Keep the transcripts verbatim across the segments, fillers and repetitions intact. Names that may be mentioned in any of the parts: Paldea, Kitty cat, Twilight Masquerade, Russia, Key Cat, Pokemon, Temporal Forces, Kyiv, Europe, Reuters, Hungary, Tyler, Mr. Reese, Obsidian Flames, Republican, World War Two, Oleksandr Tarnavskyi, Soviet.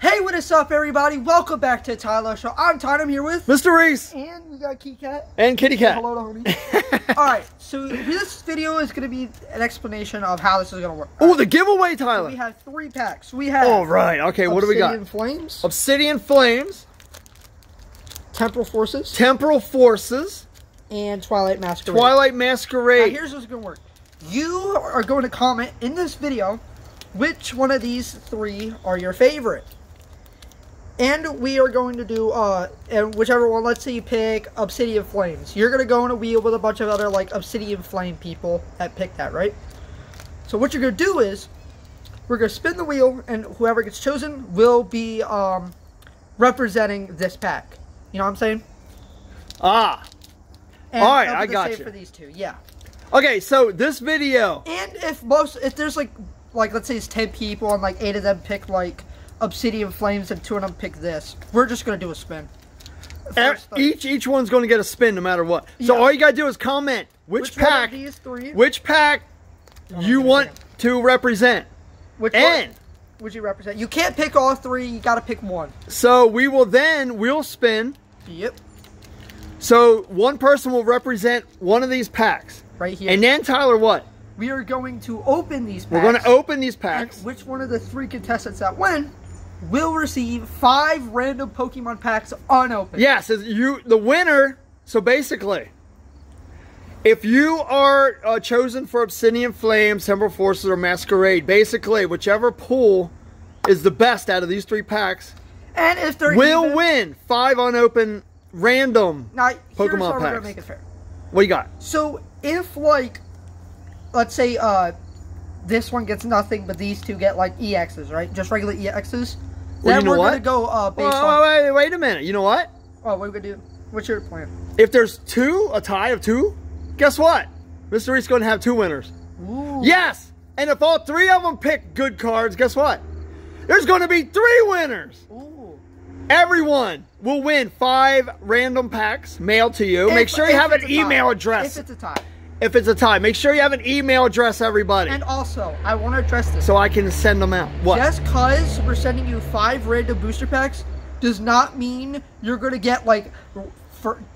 Hey, what is up, everybody? Welcome back to Tyler Show. I'm Tyler. I'm here with Mister Reese, and we got Key Cat and Kitty Cat. Hello, homie. All right, so this video is going to be an explanation of how this is going to work. Oh, the giveaway, Tyler. So we have three packs. We have. All right. Okay. What do we got? Obsidian Flames. Obsidian Flames. Temporal Forces. Temporal Forces. And Twilight Masquerade. Twilight Masquerade. Now, here's what's going to work. You are going to comment in this video which one of these three are your favorite. And we are going to do, uh, and whichever one, let's say you pick Obsidian Flames. You're going to go in a wheel with a bunch of other, like, Obsidian Flame people that pick that, right? So what you're going to do is, we're going to spin the wheel, and whoever gets chosen will be, um, representing this pack. You know what I'm saying? Ah. And all right, I got you. For these two, yeah. Okay, so this video. And if most, if there's, like, like, let's say it's ten people, and, like, eight of them pick, like, Obsidian Flames and two of them pick this. We're just going to do a spin. First, each each one's going to get a spin no matter what. So yeah. All you got to do is comment which, which pack these three? which pack oh, you want again. to represent. Which and one would you represent? You can't pick all three. You got to pick one. So we will then we'll spin. Yep. So one person will represent one of these packs right here. And then Tyler what? We are going to open these packs. We're going to open these packs. And which one of the three contestants that win will receive five random Pokemon packs unopened. Yes, yeah, so you the winner. So basically, if you are uh, chosen for Obsidian Flames, Temporal Forces, or Masquerade, basically whichever pool is the best out of these three packs, and if they're will even, win five unopened random now, Pokemon packs. Here's how we're gonna make it fair. What do you got? So if like, let's say uh, this one gets nothing, but these two get like E Xs, right? Just regular E Xs. Well, then you know we're what? gonna go uh, based well, on. Wait, wait a minute. You know what? Oh, what are we gonna do? What's your plan? If there's two, a tie of two, guess what? Mister Reese's gonna have two winners. Ooh. Yes. And if all three of them pick good cards, guess what? There's gonna be three winners. Ooh. Everyone will win five random packs mailed to you. If, Make sure you have an email address. If it's a tie. If it's a tie, make sure you have an email address, everybody. And also, I want to address this. So I can send them out. What? Just because we're sending you five random booster packs does not mean you're going to get, like,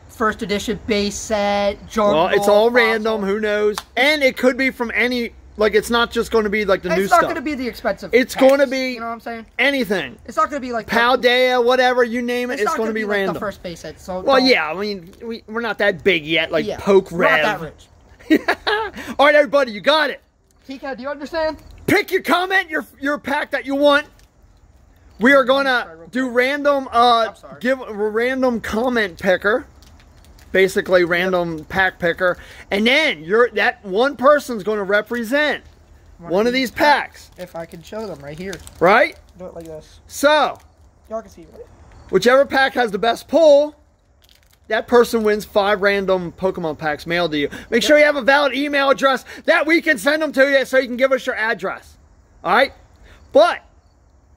first edition, base set, jungle. Well, it's all random. Who knows? And it could be from any, like, it's not just going to be, like, the new stuff. It's not going to be the expensive It's going to be, you know what I'm saying? Anything. It's not going to be, like, Paldea, whatever, you name it. It's going to be random. It's not going to be, like, the first base set. So well, yeah, I mean, we, we're not that big yet, like, poke rev. We're not that rich. All right, everybody, you got it. Kika, do you understand? Pick your comment, your your pack that you want. We are gonna do random uh give a random comment picker, basically random yep. pack picker, and then you're that one person's gonna represent one, one of these packs. packs. If I can show them right here, right? Do it like this. So y'all can see right? Whichever pack has the best pull. That person wins five random Pokemon packs mailed to you. Make yep. sure you have a valid email address that we can send them to you so you can give us your address. All right? But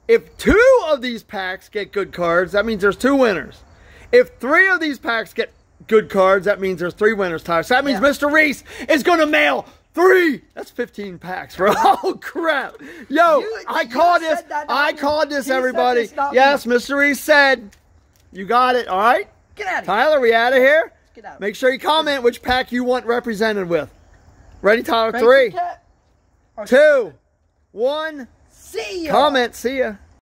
if two of these packs get good cards, that means there's two winners. If three of these packs get good cards, that means there's three winners, Tyler. So that means yeah. Mister Reese is going to mail three. That's fifteen packs, bro. Oh, crap. Yo, you, I you called this. I me. called this, he everybody. This yes, me. Mister Reese said, you got it, all right? Get out of here. Tyler, we out of here? Get out. Make sure you comment which pack you want represented with. Ready, Tyler? Three, two, one. See ya. Comment. See ya.